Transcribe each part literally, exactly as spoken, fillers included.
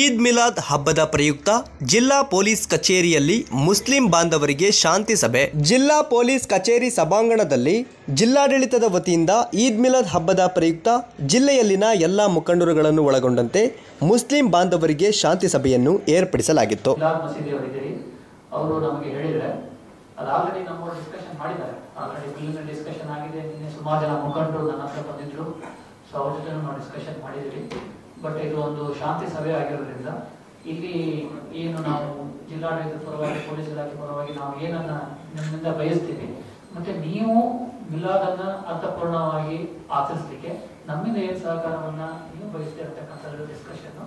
ಈದ್ ಮಿಲಾದ್ ಹಬ್ಬದ ಪ್ರಯುಕ್ತ ಜಿಲ್ಲಾ ಪೊಲೀಸ್ ಕಚೇರಿಯಲ್ಲಿ ಮುಸ್ಲಿಂ ಬಾಂಧವರಿಗೆ ಶಾಂತಿ ಸಭೆ. ಜಿಲ್ಲಾ ಪೊಲೀಸ್ ಕಚೇರಿ ಸಭಾಂಗಣದಲ್ಲಿ ಜಿಲ್ಲಾಡಳಿತದ ವತಿಯಿಂದ ಈದ್ ಮಿಲಾದ್ ಹಬ್ಬದ ಪ್ರಯುಕ್ತ ಜಿಲ್ಲೆಯಲ್ಲಿನ ಎಲ್ಲ ಮುಖಂಡರುಗಳನ್ನು ಒಳಗೊಂಡಂತೆ ಮುಸ್ಲಿಂ ಬಾಂಧವರಿಗೆ ಶಾಂತಿ ಸಭೆಯನ್ನು ಏರ್ಪಡಿಸಲಾಗಿತ್ತು. ಬಟ್ ಇದು ಒಂದು ಶಾಂತಿ ಸಭೆ ಆಗಿರೋದ್ರಿಂದ ಇಲ್ಲಿ ಏನು ನಾವು ಜಿಲ್ಲಾಡಳಿತ ಪರವಾಗಿ ಪೊಲೀಸ್ ಇಲಾಖೆ ಪರವಾಗಿ ನಾವು ಏನನ್ನ ನಿಮ್ಮಿಂದ ಬಯಸ್ತೀವಿ ಮತ್ತೆ ನೀವು ಮಿಲಾದನ್ನ ಅರ್ಥಪೂರ್ಣವಾಗಿ ಆಚರಿಸಲಿಕ್ಕೆ ನಮ್ಮಿಂದ ಏನು ಸಹಕಾರವನ್ನ ನೀವು ಬಯಸ್ತೀರ ಅಂತಕ್ಕಂಥದ್ದು ಡಿಸ್ಕಷನ್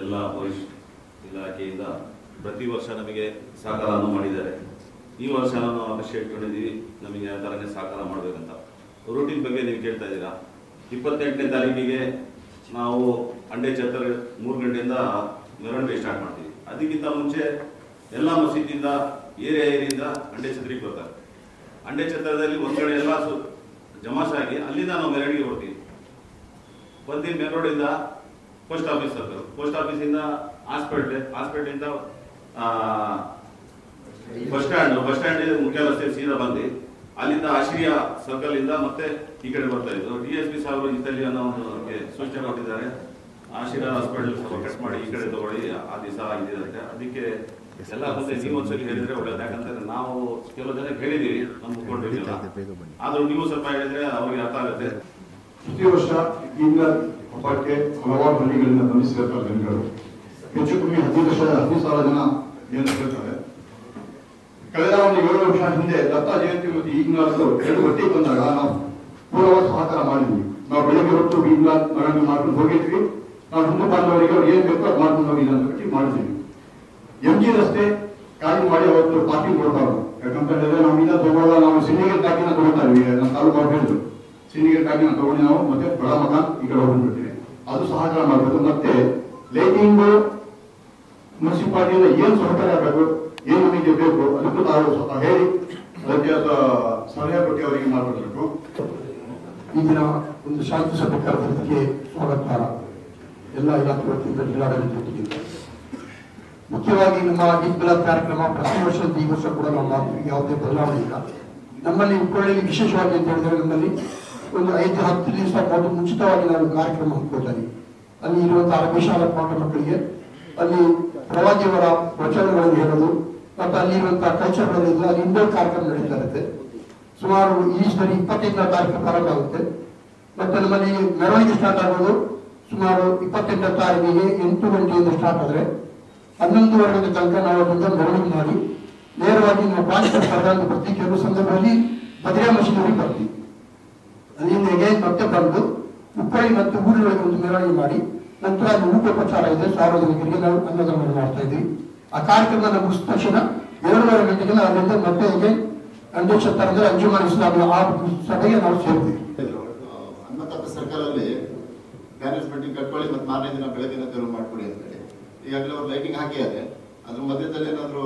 ಎಲ್ಲ ಪೊಲೀಸ್ ಇಲಾಖೆಯಿಂದ ಪ್ರತಿ ವರ್ಷ ನಮಗೆ ಸಹಕಾರವನ್ನು ಮಾಡಿದ್ದಾರೆ. ಈ ವರ್ಷ ನಾವು ಅವಶ್ಯ ಇಟ್ಕೊಂಡಿದ್ದೀವಿ ನಮಗೆ ಯಾವ ಥರನೇ ಸಹಕಾರ ಮಾಡಬೇಕಂತ. ರೂಟೀನ್ ಬಗ್ಗೆ ನೀವು ಕೇಳ್ತಾ ಇದ್ದೀರಾ. ಇಪ್ಪತ್ತೆಂಟನೇ ತಾರೀಕಿಗೆ ನಾವು ಅಂಡೆ ಚತ್ತರ್ ಮೂರು ಗಂಟೆಯಿಂದ ಮೆರವಣಿಗೆ ಸ್ಟಾರ್ಟ್ ಮಾಡ್ತೀವಿ. ಅದಕ್ಕಿಂತ ಮುಂಚೆ ಎಲ್ಲ ಮಸೀದಿಯಿಂದ ಏರಿಯಾ ಏರಿಯಿಂದ ಅಂಡೆ ಚತ್ತರಿಗೆ ಬರ್ತಾರೆ. ಅಂಡೆ ಚತ್ತರದಲ್ಲಿ ಒಂದು ಕಡೆ ಎಲ್ಲ ಸು ಜಮಾಸಾಗಿ ಅಲ್ಲಿಂದ ನಾವು ಮೆರವಣಿಗೆ ಹೊಡ್ತೀವಿ. ಬಂದು ಮೇನ್ ರೋಡಿಂದ ಪೋಸ್ಟ್ ಆಫೀಸ್ ಸರ್ಕಲ್, ಪೋಸ್ಟ್ ಆಫೀಸಿಂದ ಹಾಸ್ಪೆಟ್ಲ್, ಹಾಸ್ಪೆಟ್ಲಿಂದ ಬಸ್ ಸ್ಟ್ಯಾಂಡ್, ಬಸ್ ಸ್ಟ್ಯಾಂಡ್ ಮುಖ್ಯ ರಸ್ತೆ ಸೀದಾ ಬಂದು ಅಲ್ಲಿಂದ ಆಶ್ರಿಯ ಸರ್ಕಲ್ ಇಂದ ಮತ್ತೆ ಈ ಕಡೆ ಬರ್ತಾ ಇದ್ರು. ಡಿ ಎಸ್ ಪಿ ಸಾಹೇಬರು ಇತ್ತಲ್ಲಿ ಅನ್ನೋ ಒಂದು ಸೂಚನೆ ಕೊಟ್ಟಿದ್ದಾರೆ. ಆಶ್ರಿಯ ಹಾಸ್ಪಿಟಲ್ ಕಟ್ ಮಾಡಿ ಈ ಕಡೆ ತಗೊಳ್ಳಿ ಆ ದಿವಸ ಆಗಿದಂತೆ. ಅದಕ್ಕೆ ಎಲ್ಲ ಮತ್ತೆ ನೀವು ಒಂದ್ಸಲಿ ಹೇಳಿದ್ರೆ ಒಳ್ಳೇದು. ಯಾಕಂತಂದ್ರೆ ನಾವು ಕೆಲವು ಜನ ಹೇಳಿದೀವಿ ನಮ್ಮ ಮುಖಂಡರಿಗೆಲ್ಲ, ಆದ್ರೂ ನೀವು ಸ್ವಲ್ಪ ಹೇಳಿದ್ರೆ ಅವ್ರಿಗೆ ಅರ್ಥ ಆಗುತ್ತೆ. ಪ್ರತಿ ವರ್ಷ ಹಬ್ಬಕ್ಕೆ ಹಲವಾರು ಹಳ್ಳಿಗಳಿಂದ ಗಮನಿಸಿರ್ತಾರೆ ಜನಗಳು. ಹೆಚ್ಚು ಕಮ್ಮಿ ಹದಿನೈದು ವರ್ಷ ಹದಿನೈದು ಸಾವಿರ ಜನ ಏನು ಹೇಳ್ತಾರೆ. ಕಳೆದ ಒಂದು ಏಳು ವರ್ಷ ಹಿಂದೆ ದತ್ತ ಜಯಂತಿ ಮತ್ತು ಈಗಿನಾಲ್ಕು ಎರಡು ಒಟ್ಟಿಗೆ ಬಂದಾಗ ನಾವು ಪೂರ್ವ ಸಹಕಾರ ಮಾಡಿದ್ವಿ. ನಾವು ಬೆಳಗ್ಗೆ ಹೊತ್ತು ಈಗಿನಾಲ್ ಮರಣ ಮಾಡ್ಕೊಂಡು ಹೋಗಿದ್ವಿ. ನಾವು ಹಿಂದೂ ಬಾಂಧವರಿಗೆ ಅವ್ರು ಏನ್ ಬೇಕೋ ಅದು ಮಾಡ್ಕೊಂಡು ಹೋಗಿಲ್ಲ ಅಂತ ಬಿಟ್ಟು ಮಾಡಿದ್ವಿ. ಎಂ ಜಿ ರಸ್ತೆ ಖಾಲಿ ಮಾಡಿ ಅವತ್ತು ಪಾರ್ಕಿಂಗ್ ಕೊಡಬಾರ್ದು. ಯಾಕಂತ ಹೇಳಿದ್ರೆ ನಾವು ಇನ್ನ ತಗೊಳ್ಳ ನಾವು ಸಿನಿಗೇರ್ ತಾಕಿನ ತಗೊಳ್ತಾ ಇದ್ವಿ. ನಮ್ಮ ತಾಲೂಕು ಅವ್ರು ಹೇಳಿದ್ರು ಸಿನಿಗೇರ್ ತಾಕಿನ ತಗೊಂಡು ನಾವು ಮತ್ತೆ ಬಡ ಮಗ ಈ ಕಡೆ ಹೋಗ್ಬಿಡ್ತೀವಿ. ಅದು ಸಹಕಾರ ಮಾಡಬೇಕು. ಮತ್ತೆ ಲೈಟಿಂಗ್ ಮುನ್ಸಿಪಾಲಿಟಿಯಿಂದ ಏನ್ ಸಹಕಾರ ಆಗಬೇಕು, ಏನು ನಮಗೆ ಬೇಕು ಅದಕ್ಕೂ ತಾವು ಸ್ವತಃ ಹೇಳಿ ಅದಕ್ಕೆ ಸಲಹೆ ಬಗ್ಗೆ ಅವರಿಗೆ ಮಾತಾಡಬೇಕು. ಈಗಿನ ಒಂದು ಶಾಂತಿ ಸಭೆ ಕಾರ್ಯಕ್ರಮಕ್ಕೆ ಸ್ವಾಗತ. ಎಲ್ಲ ಇಲಾಖೆ ವತಿಯಿಂದ ಜಿಲ್ಲಾಡಳಿತಕ್ಕೆ ಮುಖ್ಯವಾಗಿ ನಮ್ಮ ಈದ್ ಮಿಲಾದ್ ಕಾರ್ಯಕ್ರಮ ಪ್ರತಿ ವರ್ಷ ಈ ವರ್ಷ ಕೂಡ ನಾವು ಮಾಡ್ತೀವಿ. ಯಾವುದೇ ಬದಲಾವಣೆ ಇಲ್ಲ. ನಮ್ಮಲ್ಲಿ ಹುಬ್ಬಳ್ಳಿಯಲ್ಲಿ ವಿಶೇಷವಾಗಿ ಅಂತ ಹೇಳಿದ್ರೆ ನಮ್ಮಲ್ಲಿ ಒಂದು ಐದು ಹತ್ತು ದಿವಸ ಮೊದಲು ಮುಂಚಿತವಾಗಿ ನಾವು ಕಾರ್ಯಕ್ರಮ ಹಮ್ಮಿಕೊಳ್ತಾ ಇದ್ದೀವಿ. ಅಲ್ಲಿ ಇರುವಂತಹ ಅರಬ್ಬಿ ಶಾಲಾ ಪಾಠ ಮಕ್ಕಳಿಗೆ ಅಲ್ಲಿ ಪ್ರವಾದಿಯವರ ವಚನಗಳನ್ನು ಹೇಳೋದು ಮತ್ತು ಅಲ್ಲಿರುವಂತಹ ಕಲ್ಚರ್ಗಳಿಂದ ಅಲ್ಲಿ ಇಂಡೋರ್ ಕಾರ್ಯಕ್ರಮ ನಡೀತಾ ಇರುತ್ತೆ. ಸುಮಾರು ಈ ಸರಿ ಇಪ್ಪತ್ತೈದನೇ ತಾರೀಕು ಪ್ರಾರಂಭ ಆಗುತ್ತೆ. ಮತ್ತೆ ನಮ್ಮಲ್ಲಿ ಮೆರವಣಿಗೆ ಸ್ಟಾರ್ಟ್ ಆಗೋದು ಸುಮಾರು ಇಪ್ಪತ್ತೆಂಟನೇ ತಾರೀಕಿಗೆ ಎಂಟು ಗಂಟೆಯಿಂದ ಸ್ಟಾರ್ಟ್ ಆದರೆ ಹನ್ನೊಂದುವರೆಗೆ ತನಕ ನಾವು ಅದರಿಂದ ಮೆರವಣಿಗೆ ಮಾಡಿ ನೇರವಾಗಿ ನಾವು ಪಾಲಿಕೆ ಸರ್ಕಾರದ ಪ್ರತಿ ಕೆಲವು ಸಂದರ್ಭದಲ್ಲಿ ಭದ್ರಾ ಮಸೀದಿಗೆ ಬರ್ತೀವಿ. ಅಲ್ಲಿಂದ ಎಗೇನ್ ಮತ್ತೆ ಬಂದು ಹುಬ್ಬಳ್ಳಿ ಮತ್ತು ಊರುಗಳಿಗೆ ಒಂದು ಮೆರವಣಿಗೆ ಮಾಡಿ ನಂತರ ಅಲ್ಲಿ ಊಟೋಪಚಾರ ಇದೆ. ಸಾರ್ವಜನಿಕರಿಗೆ ನಾವು ಅನ್ನದಾನ ಮಾಡ್ತಾ ಇದ್ವಿ. ಆ ಕಾರ್ಯಕ್ರಮದ ಮುಗಿದ ತಕ್ಷಣ ಎರಡೂವರೆ ಗಂಟೆಗೆಲ್ಲ ಅದರಿಂದ ಮತ್ತೆ ಹೀಗೆ ಅಂಡೇಶ್ವರ ಅಂದ್ರೆ ಅಂಜುಮನ್ ಇಸ್ಲಾಮಿಯ ಆ ಸಭೆಗೆ ನಾವು ಸೇರ್ತೀವಿ. ಅನ್ನದಾತ ಸರ್ಕಲಲ್ಲಿ ಮ್ಯಾನೇಜ್ಮೆಂಟ್ ಕಟ್ಕೊಳ್ಳಿ ಮತ್ತು ಮಾರನೇ ದಿನ ಬೆಳಗಿನ ತೆರವು ಮಾಡಿಕೊಡಿ ಅಂತ ಹೇಳಿ ಈಗಾಗಲೇ ಅವ್ರು ಲೈಟಿಂಗ್ ಹಾಕಿ ಅದೇ ಅದ್ರ ಮಧ್ಯದಲ್ಲಿ ಏನಾದ್ರು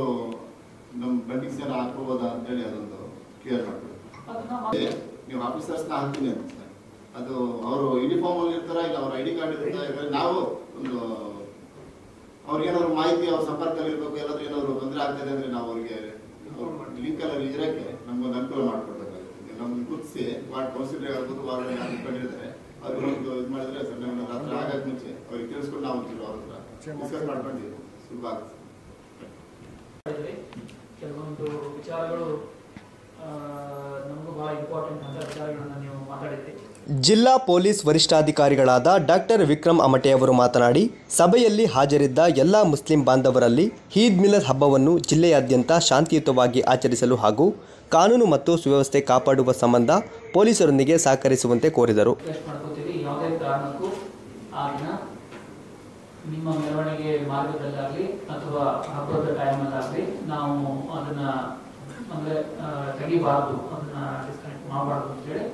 ನಮ್ಮ ಬಂಡಿಂಗ್ಸ್ ಏನೋ ಹಾಕ್ಬೋದಾ ಅಂತೇಳಿ ಅದೊಂದು ಕ್ಲಿಯರ್ ಮಾಡ್ಕೊಳ್ಳಿ. ನೀವು ಆಫೀಸರ್ಸ್ನ ಹಾಕ್ತೀನಿ ಅಂತ ಅದು ಅವರು ಯೂನಿಫಾರ್ಮ್ ಅಲ್ಲಿ ಇರ್ತಾರ ಇಲ್ಲ ಅವ್ರ ಐ ಡಿ ಕಾರ್ಡ್ ಇರ್ತಾರೆ. ನಾವು ಒಂದು ಅವ್ರಿಗೇನಾದ್ರು ಮಾಹಿತಿ ಅವ್ರ ಸಂಪರ್ಕದಲ್ಲಿ ಇರಬೇಕು. ಎಲ್ಲಾದ್ರೂ ಏನಾದ್ರು ತೊಂದರೆ ಆಗ್ತದೆ ಅಂದ್ರೆ ನಾವು ಅವ್ರಿಗೆ ಲಿಂಕ್ ಅಲ್ಲಿ ಇರೋಕ್ಕೆ ನಮ್ಗೊಂದು ಅನುಕೂಲ ಮಾಡ್ಕೊಡ್ಬೇಕಾಗುತ್ತೆ. ನಮ್ಗೆ ಕುದಿಸಿ ವಾರ್ಡ್ ಕೌನ್ಸಿಲರ್ ಆಗ್ಬೋದು ವಾರ್ಡ್ ಕಂಡಿರ್ತಾರೆ ಅವ್ರಿಗೊಂದು ಇದು ಮಾಡಿದ್ರೆ ನಮ್ಗೆ ರಾತ್ರಿ ಆಗಕ್ಕೆ ಮುಂಚೆ ಅವ್ರಿಗೆ ತಿಳಿಸ್ಕೊಂಡು ನಾವು ಅಂತೀವಿ. ಅವ್ರ ಹತ್ರ ಡಿಸ್ಕಸ್ ಮಾಡ್ಕೊಂಡಿವಿ ಸುಲಭ ಆಗುತ್ತೆ. ಕೆಲವೊಂದು ವಿಚಾರಗಳು ನಮಗೂ ಬಹಳ ಇಂಪಾರ್ಟೆಂಟ್ ಅಂತ ವಿಚಾರಗಳನ್ನ ನೀವು ಮಾತಾಡಿದ್ದೀವಿ. ಜಿಲ್ಲಾ ಪೊಲೀಸ್ ವರಿಷ್ಠಾಧಿಕಾರಿಗಳಾದ ಡಾಕ್ಟರ್ ವಿಕ್ರಂ ಅಮಟೆ ಅವರು ಮಾತನಾಡಿ, ಸಭೆಯಲ್ಲಿ ಹಾಜರಿದ್ದ ಎಲ್ಲ ಮುಸ್ಲಿಂ ಬಾಂಧವರಲ್ಲಿ ಈದ್ ಮಿಲಾದ್ ಹಬ್ಬವನ್ನು ಜಿಲ್ಲೆಯಾದ್ಯಂತ ಶಾಂತಿಯುತವಾಗಿ ಆಚರಿಸಲು ಹಾಗೂ ಕಾನೂನು ಮತ್ತು ಸುವ್ಯವಸ್ಥೆ ಕಾಪಾಡುವ ಸಂಬಂಧ ಪೊಲೀಸರೊಂದಿಗೆ ಸಹಕರಿಸುವಂತೆ ಕೋರಿದರು. ನಿಮ್ಮ ಮೆರವಣಿಗೆ ಮಾರ್ಗದಲ್ಲಾಗಲಿ ಅಥವಾ ಹಬ್ಬದ ಟೈಮಲ್ಲಾಗಲಿ ನಾವು ಅದನ್ನ ಅಂದರೆ ತೆಗಿಬಾರ್ದು, ಅದನ್ನ ಡಿಸ್ಕನೆಕ್ಟ್ ಮಾಡಬಾರ್ದು ಅಂತೇಳಿ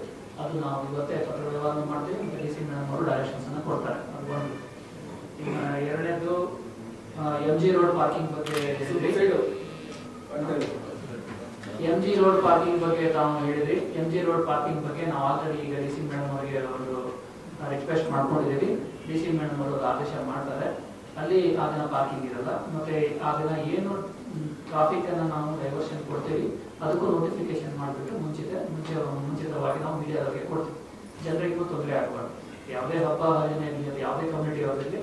ಅದು ನಾವು ಇವತ್ತೇ ಪತ್ರ ವ್ಯವಹಾರ ಮಾಡ್ತೀವಿ. ಮತ್ತು ಡಿ ಸಿ ಮೇಡಮ್ ಅವರು ಡೈರೆಕ್ಷನ್ಸನ್ನು ಕೊಡ್ತಾರೆ. ಅದು ಒಂದು. ಇನ್ನು ಎರಡನೇದು ಎಮ್ ಜಿ ರೋಡ್ ಪಾರ್ಕಿಂಗ್ ಬಗ್ಗೆ ಎಮ್ ಜಿ ರೋಡ್ ಪಾರ್ಕಿಂಗ್ ಬಗ್ಗೆ ತಾವು ಹೇಳಿದ್ರಿ. ಎಮ್ ಜಿ ರೋಡ್ ಪಾರ್ಕಿಂಗ್ ಬಗ್ಗೆ ನಾವು ಆಲ್ರೆಡಿ ಈಗ ಡಿ ಸಿ ಮೇಡಮ್ ಅವರಿಗೆ ಒಂದು रिक्वेस्ट ಮಾಡ್ಕೊಂಡಿದ್ದೀವಿ ಡಿಸಿ ಮೇಡಂ ಅವರು ಆದೇಶ ಮಾಡ್ತಾರೆ ಅಲ್ಲಿ ಆ ದಿನ ಪಾರ್ಕಿಂಗ್ ಇರಲ್ಲ ಮತ್ತೆ ಆ ದಿನ ಏನು ಟ್ರಾಫಿಕ್ ಅನ್ನು ನಾವು ಡೈವರ್ಷನ್ ಕೊಡ್ತೀವಿ ಅದಕ್ಕೂ ನೋಟಿಫಿಕೇಶನ್ ಮಾಡ್ಬಿಟ್ಟು ಮುಂಚಿತ ಮುಂಚೆ ಮುಂಚಿತವಾಗಿ ನಾವು ಮೀಡಿಯಾದವರಿಗೆ ಕೊಡ್ತೀವಿ ಜನರಿಗೂ ತೊಂದರೆ ಆಗಬಾರದು ಯಾವುದೇ ಹಬ್ಬ ಹರಿದಿನದಲ್ಲಿ ಯಾವುದೇ ಕಮ್ಯುನಿಟಿ ಅವರಲ್ಲಿ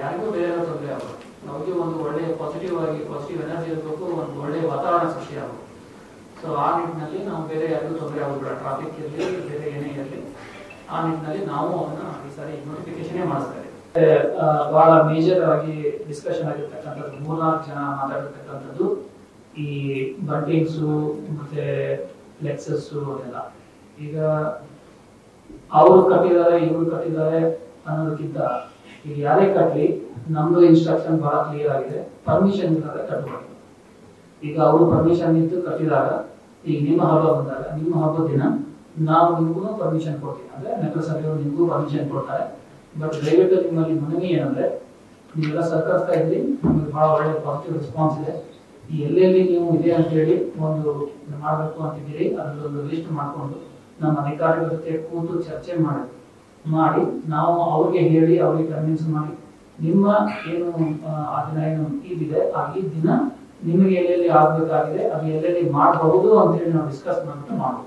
ಯಾರಿಗೂ ಬೇರೆ ತೊಂದರೆ ಆಗಬಾರದು ನಮಗೆ ಒಂದು ಒಳ್ಳೆ ಪಾಸಿಟಿವ್ ಆಗಿ ಪಾಸಿಟಿವ್ ಎನರ್ಜಿ ಇರಬೇಕು ಒಂದು ಒಳ್ಳೆ ವಾತಾವರಣ ಸೃಷ್ಟಿಯಾಗಬೇಕು ಸೊ ಆ ನಿಟ್ಟಿನಲ್ಲಿ ನಾವು ಬೇರೆ ಯಾರಿಗೂ ತೊಂದರೆ ಆಗಬಾರದು ಟ್ರಾಫಿಕ್ ಇರಲಿ ಬೇರೆ ಏನೇ ಇರಲಿ ಆ ನಿಟ್ಟಿನಲ್ಲಿ ನಾವು ಅವನ್ನ ಈ ಸಾರಿ ನೋಟಿಫಿಕೇಶನ್ ಮಾಡ್ತಾರೆ ಬಹಳ ಮೇಜರ್ ಆಗಿ ಡಿಸ್ಕಷನ್ ಆಗಿರ್ತಕ್ಕಂಥದ್ದು ಮೂರ್ನಾಲ್ಕು ಜನ ಮಾತಾಡಿರ್ತಕ್ಕಂಥದ್ದು ಈ ಬಂಟಿಂಗ್ಸು ಮತ್ತೆ ಫ್ಲೆಕ್ಸಸ್ಸು ಅದೆಲ್ಲ ಈಗ ಅವರು ಕಟ್ಟಿದ್ದಾರೆ ಇವರು ಕಟ್ಟಿದ್ದಾರೆ ಅನ್ನೋದಕ್ಕಿಂತ ಈಗ ಯಾರೇ ಕಟ್ಟಿ ನಮ್ದು ಇನ್ಸ್ಟ್ರಕ್ಷನ್ ಬಹಳ ಕ್ಲಿಯರ್ ಆಗಿದೆ ಪರ್ಮಿಷನ್ ಇದ್ದಾಗ ಕಟ್ಟಬಾರ್ದು ಈಗ ಅವರು ಪರ್ಮಿಷನ್ ಇದ್ದು ಕಟ್ಟಿದಾಗ ಈಗ ನಿಮ್ಮ ಹಬ್ಬ ಬಂದಾಗ ನಿಮ್ಮ ಹಬ್ಬ ದಿನ ನಾವು ನಿಮಗೂ ಪರ್ಮಿಷನ್ ಕೊಡ್ತೀವಿ ಅಂದ್ರೆ ನಗರಸಭೆಯವರು ನಿಮಗೂ ಪರ್ಮಿಷನ್ ಕೊಡ್ತಾರೆ ಬಟ್ ದಯವಿಟ್ಟು ನಿಮ್ಮಲ್ಲಿ ಮನವಿ ಏನಂದ್ರೆ ನೀವೆಲ್ಲ ಸಹಕರಿಸ್ತಾ ಇದ್ರಿ ನಿಮಗೆ ಬಹಳ ಒಳ್ಳೆ ಪಾಸಿಟಿವ್ ರೆಸ್ಪಾನ್ಸ್ ಇದೆ ಈ ಎಲ್ಲೆಲ್ಲಿ ನೀವು ಇದೆ ಅಂತ ಹೇಳಿ ಒಂದು ಮಾಡಬೇಕು ಅಂತಿದ್ದೀರಿ ಅದರಲ್ಲೊಂದು ಲಿಸ್ಟ್ ಮಾಡಿಕೊಂಡು ನಮ್ಮ ಅಧಿಕಾರಿಗಳ ಜೊತೆ ಕೂತು ಚರ್ಚೆ ಮಾಡಿ ಮಾಡಿ ನಾವು ಅವ್ರಿಗೆ ಹೇಳಿ ಅವ್ರಿಗೆ ಕನ್ವಿನ್ಸ್ ಮಾಡಿ ನಿಮ್ಮ ಏನು ಆ ದಿನ ಏನು ಈದಿದೆ ಆ ಈ ದಿನ ನಿಮಗೆ ಎಲ್ಲೆಲ್ಲಿ ಆಗಬೇಕಾಗಿದೆ ಅದು ಎಲ್ಲೆಲ್ಲಿ ಮಾಡಬಹುದು ಅಂತ ಹೇಳಿ ನಾವು ಡಿಸ್ಕಸ್ ಮಾಡ್ಬಿಟ್ಟು ಮಾಡೋದು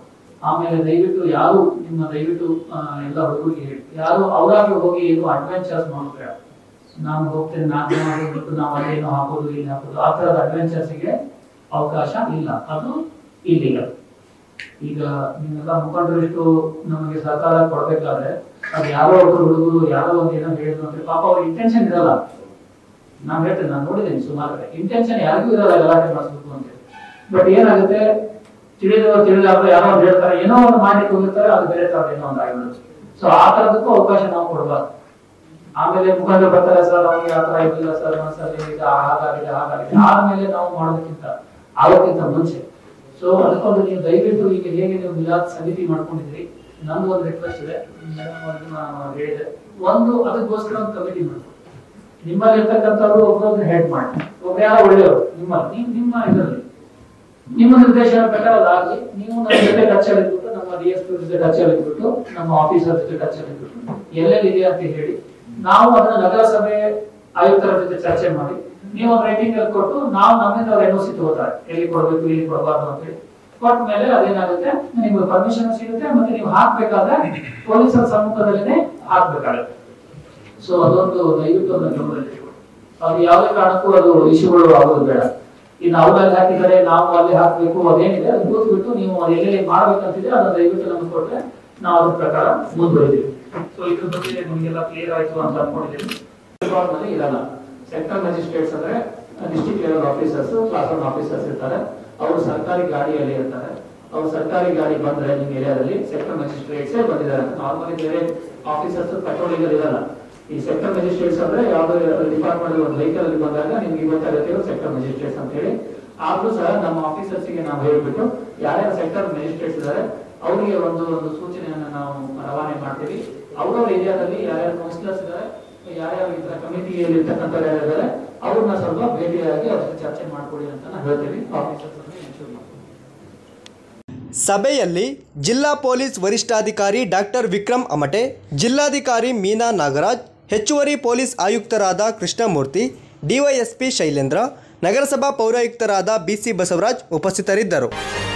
ಆಮೇಲೆ ದಯವಿಟ್ಟು ಯಾರು ನಿಮ್ಮ ದಯವಿಟ್ಟು ಎಲ್ಲ ಹುಡುಗರಿಗೆ ಹೇಳಿ ಯಾರು ಅವರಾಗಿ ಹೋಗಿ ಏನು ಅಡ್ವೆಂಚರ್ಸ್ ಮಾಡ್ತಾರೆ ನಾನು ಹೋಗ್ತೇನೆ ನಾಲ್ಕು ದಿನ ನಾವು ಅಲ್ಲೇನೋ ಹಾಕೋದು ಇಲ್ಲಿ ಹಾಕೋದು ಆ ತರದ ಅಡ್ವೆಂಚರ್ಸ್ಗೆ ಅವಕಾಶ ಇಲ್ಲ ಅದು ಇಲ್ಲಿಗಲ್ ಈಗ ನಿಮ್ಮೆಲ್ಲ ಮುಖಂಡರು ಇಷ್ಟು ನಮಗೆ ಸರ್ಕಾರ ಕೊಡ್ಬೇಕಾದ್ರೆ ಅದು ಯಾರೋ ಒಬ್ಬರು ಹುಡುಗರು ಯಾರೋ ಒಂದು ಏನೋ ಹೇಳಿದ್ರು ಅಂದ್ರೆ ಪಾಪ ಅವ್ರ ಇಂಟೆನ್ಷನ್ ಇರಲ್ಲ ನಾನ್ ಹೇಳ್ತೇನೆ ನಾನು ನೋಡಿದ್ದೇನೆ ಸುಮಾರು ಇಂಟೆನ್ಷನ್ ಯಾರಿಗೂ ಇರಲ್ಲ ಗಲಾಟೆ ಮಾಡಿಸ್ಬೇಕು ಅಂತ ಹೇಳಿ ಬಟ್ ಏನಾಗುತ್ತೆ ತಿಳಿದವರು ತಿಳಿದಾಗ ಯಾರೋ ಒಂದು ಹೇಳ್ತಾರೆ ಏನೋ ಒಂದು ಮಾಡ್ಲಿಕ್ಕೆ ಹೋಗಿರ್ತಾರೆ ಅದು ಬೇರೆ ತರ ಏನೋ ಒಂದು ಆಗಿಬಿಡುತ್ತೆ ಸೊ ಆ ತರದಕ್ಕೂ ಅವಕಾಶ ನಾವು ಕೊಡಬಾರ್ದು ಆಮೇಲೆ ಮುಖಂಡರು ಬರ್ತಾರೆ ಸರ್ ಅವ್ರಿಗೆ ಆ ತರ ಇರಲಿಲ್ಲ ಸರ್ ಒಂದ್ಸಲ ಹಾಗಾಗಿದೆ ಹಾಗಾಗಿದೆ ಆದ್ಮೇಲೆ ನಾವು ಮಾಡೋದಕ್ಕಿಂತ ಆಗೋಕ್ಕಿಂತ ಮುಂಚೆ ಸೊ ಅದಕ್ಕೊಂದು ನೀವು ದಯವಿಟ್ಟು ಈಗ ಹೇಗೆ ನೀವು ಮಿಲಾದ್ ಸಮಿತಿ ಮಾಡ್ಕೊಂಡಿದ್ರಿ ನನ್ಗೆ ಒಂದು ರಿಕ್ವೆಸ್ಟ್ ಇದೆ ನಾನು ಹೇಳಿದೆ ಒಂದು ಅದಕ್ಕೋಸ್ಕರ ಒಂದು ಕಮಿಟಿ ಮಾಡ್ಬೋದು ನಿಮ್ಮಲ್ಲಿ ಇರ್ತಕ್ಕಂಥವ್ರು ಒಬ್ಬರೊಬ್ರು ಹೆಡ್ ಮಾಡಿ ಒಬ್ರು ಯಾರೋ ಒಳ್ಳೆಯವರು ನಿಮ್ಮ ನಿಮ್ಮ ಇದರಲ್ಲಿ ನಿಮ್ಮ ನಿರ್ದೇಶನ ಪ್ರಕಾರ ಅದಾಗಿ ನೀವು ನಮ್ಮ ಜೊತೆ ಟಚಲ್ಲಿ ಇಟ್ಬಿಟ್ಟು ನಮ್ಮ ಡಿ ಎಸ್ ಪಿ ಜೊತೆ ಟಚಲ್ಲಿ ಇಟ್ಬಿಟ್ಟು ನಮ್ಮ ಆಫೀಸರ್ ಜೊತೆ ಟಚಲ್ಲಿ ಇಟ್ಬಿಟ್ಟು ಎಲ್ಲೆಲ್ಲಿದೆ ಅಂತ ಹೇಳಿ ನಾವು ಅದನ್ನ ನಗರಸಭೆ ಆಯುಕ್ತರ ಜೊತೆ ಚರ್ಚೆ ಮಾಡಿ ನೀವು ರೇಟಿಂಗ್ ಅಲ್ಲಿ ಕೊಟ್ಟು ನಾವು ನಮ್ಮಿಂದ ಅವ್ರ ಎನ್ಒಸಿ ತಗೋತಾರೆ ಎಲ್ಲಿ ಕೊಡ್ಬೇಕು ಇಲ್ಲಿ ಕೊಡಬಾರ್ದು ಅಂತ ಹೇಳಿ ಕೊಟ್ಟ ಮೇಲೆ ಅದೇನಾಗುತ್ತೆ ನಿಮ್ಗೆ ಪರ್ಮಿಷನ್ ಸಿಗುತ್ತೆ ಮತ್ತೆ ನೀವು ಹಾಕ್ಬೇಕಾದ್ರೆ ಪೊಲೀಸರ ಸಮ್ಮುಖದಲ್ಲೇ ಹಾಕ್ಬೇಕಾಗುತ್ತೆ ಸೊ ಅದೊಂದು ದಯವಿಟ್ಟು ಅವ್ರು ಯಾವುದೇ ಕಾರಣಕ್ಕೂ ಅದು ಇಶ್ಯೂಗಳು ಆಗೋದು ಬೇಡ ಇನ್ನು ಅವ್ರಲ್ಲಿ ಹಾಕಿದರೆ ನಾವು ಅಲ್ಲಿ ಹಾಕಬೇಕು ಅದೇನಿದೆ ಅದು ಕೂತ್ಬಿಟ್ಟು ನೀವು ಎಲ್ಲೆಲ್ಲಿ ಮಾಡ್ಬೇಕಂತಿದ್ರೆ ಅದನ್ನ ದಯವಿಟ್ಟು ನಮ್ಗೆ ಕೊಟ್ಟರೆ ನಾವು ಅದ್ರ ಪ್ರಕಾರ ಮುಂದುವರಿದೀವಿ ಸೊ ಇದ್ರ ಬಗ್ಗೆ ನಿಮಗೆಲ್ಲ ಕ್ಲಿಯರ್ ಆಯ್ತು ಅಂತ ಅನ್ಕೊಂಡಿದ್ದೀವಿ ಇರಲ್ಲ ಸೆಕ್ಟರ್ ಮ್ಯಾಜಿಸ್ಟ್ರೇಟ್ಸ್ ಅಂದ್ರೆ district level officers class one officers ಇರ್ತಾರೆ ಅವರು ಸರ್ಕಾರಿ ಗಾಡಿಯಲ್ಲಿ ಇರ್ತಾರೆ ಅವ್ರು ಸರ್ಕಾರಿ ಗಾಡಿ ಬಂದ್ರೆ ನಿಮ್ಮ ಏರಿಯಾದಲ್ಲಿ ಸೆಕ್ಟರ್ ಮ್ಯಾಜಿಸ್ಟ್ರೇಟ್ಸ್ ಬಂದಿದ್ದಾರೆ ನಾರ್ಮಲಿ ಬೇರೆ ಆಫೀಸರ್ಸ್ ಪೆಟ್ರೋಲಿಂಗ್ ಇರಲ್ಲ ಈ ಸೆಕ್ಟರ್ ಮ್ಯಾಜಿಸ್ಟ್ರೇಟ್ಸ್ ಅಂದ್ರೆ ಯಾವುದೇ ಡಿಪಾರ್ಟ್ಮೆಂಟ್ ಒಂದು ವೆಹಿಕಲ್ ಅಲ್ಲಿ ಬಂದಾಗ ನಿಮ್ಗೆ ಗೊತ್ತಾಗುತ್ತೆ ಸೆಕ್ಟರ್ ಮ್ಯಾಜಿಸ್ಟ್ರೇಟ್ಸ್ ಅಂತ ಹೇಳಿ ಆದ್ರೂ ಸಹ ನಮ್ಮ ಆಫೀಸರ್ಸ್ಗೆ ನಾವು ಹೇಳ್ಬಿಟ್ಟು ಯಾರ್ಯಾರು ಸೆಕ್ಟರ್ ಮ್ಯಾಜಿಸ್ಟ್ರೇಟ್ಸ್ ಇದ್ದಾರೆ ಅವರಿಗೆ ಒಂದು ಒಂದು ಸೂಚನೆಯನ್ನ ನಾವು ರವಾನೆ ಮಾಡ್ತೀವಿ ಅವ್ರವ್ರ ಏರಿಯಾದಲ್ಲಿ ಯಾರ್ಯಾರು ಕೌನ್ಸಿಲರ್ಸ್ ಇದ್ದಾರೆ ಯಾರ್ಯಾರು ಈ ತರ ಕಮಿಟಿಯಲ್ಲಿ ಇರ್ತಕ್ಕಂಥವ್ರು ಯಾರಿದ್ದಾರೆ ಅವ್ರನ್ನ ಸ್ವಲ್ಪ ಭೇಟಿಯಾಗಿ ಅವ್ರ ಚರ್ಚೆ ಮಾಡ್ಕೊಳ್ಳಿ ಅಂತ ನಾವು ಹೇಳ್ತೀವಿ ಆಫೀಸರ್ಸ್ ಎನ್ಶೂರ್ ಮಾಡ್ತೀವಿ. ಸಭೆಯಲ್ಲಿ ಜಿಲ್ಲಾ ಪೊಲೀಸ್ ವರಿಷ್ಠಾಧಿಕಾರಿ ಡಾಕ್ಟರ್ ವಿಕ್ರಂ ಅಮಟೆ, ಜಿಲ್ಲಾಧಿಕಾರಿ ಮೀನಾ ನಾಗರಾಜ್, ಹೆಚ್ಚುವರಿ ಪೊಲೀಸ್ ಆಯುಕ್ತರಾದ ಕೃಷ್ಣಮೂರ್ತಿ, ಡಿವೈಎಸ್ಪಿ ಶೈಲೇಂದ್ರ, ನಗರಸಭಾ ಪೌರಾಯುಕ್ತರಾದ ಬಿಸಿ ಬಸವರಾಜ್ ಉಪಸ್ಥಿತರಿದ್ದರು.